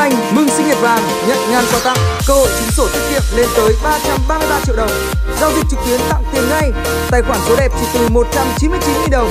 Anh mừng sinh nhật vàng, nhận ngàn quà tặng, cơ hội trúng sổ tiết kiệm lên tới 333 triệu đồng. Giao dịch trực tuyến tặng tiền ngay, tài khoản số đẹp chỉ từ 199.000 đồng.